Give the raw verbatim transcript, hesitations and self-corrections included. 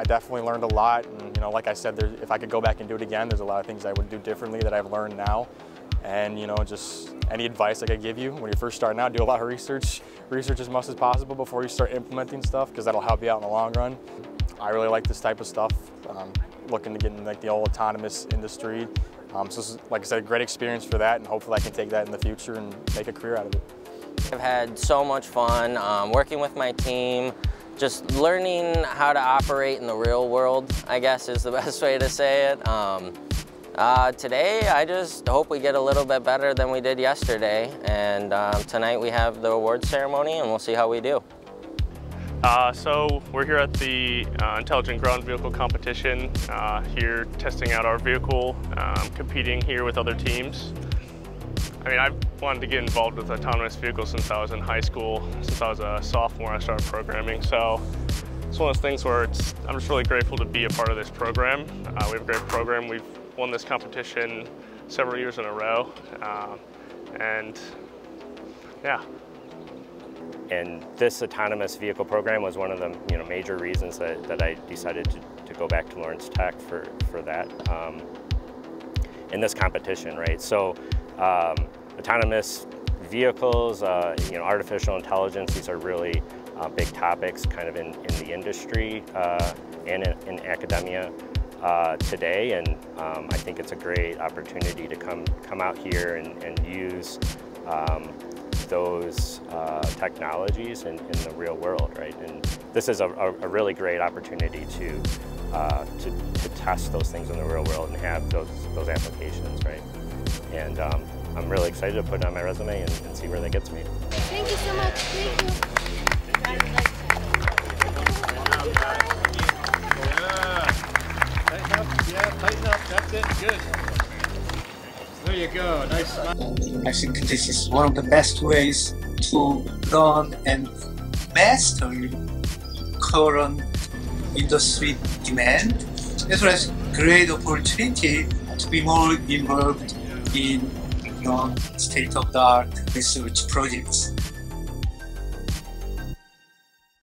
I definitely learned a lot, and you know, like I said, there, if I could go back and do it again, there's a lot of things I would do differently that I've learned now. And you know, just any advice I could give you when you're first starting out, do a lot of research, research as much as possible before you start implementing stuff, because that'll help you out in the long run. I really like this type of stuff. Um, looking to get in like the old autonomous industry. Um, so this is, like I said, a great experience for that, and hopefully I can take that in the future and make a career out of it. I've had so much fun um, working with my team, just learning how to operate in the real world, I guess is the best way to say it. Um, uh, today, I just hope we get a little bit better than we did yesterday, and um, tonight we have the award ceremony and we'll see how we do. Uh, so we're here at the uh, Intelligent Ground Vehicle Competition, uh, here testing out our vehicle, um, competing here with other teams. I mean, I've wanted to get involved with autonomous vehicles since I was in high school. Since I was a sophomore, I started programming. So it's one of those things where it's, I'm just really grateful to be a part of this program. Uh, we have a great program. We've won this competition several years in a row. Uh, and yeah. And this autonomous vehicle program was one of the you know, major reasons that, that I decided to, to go back to Lawrence Tech for, for that, um, in this competition, right? So um, autonomous vehicles, uh, you know, artificial intelligence, these are really uh, big topics kind of in, in the industry uh, and in, in academia uh, today. And um, I think it's a great opportunity to come, come out here and, and use um, those uh, technologies in, in the real world, right? And this is a, a really great opportunity to, uh, to to test those things in the real world and have those those applications, right? And um, I'm really excited to put it on my resume and, and see where that gets me. Thank you so much. Thank you. Thank you. Tighten up. Yeah, tighten up. That's it. Good. There you go, nice. I think this is one of the best ways to learn and master current industry demand, as well as great opportunity to be more involved in you know, state-of-the-art research projects.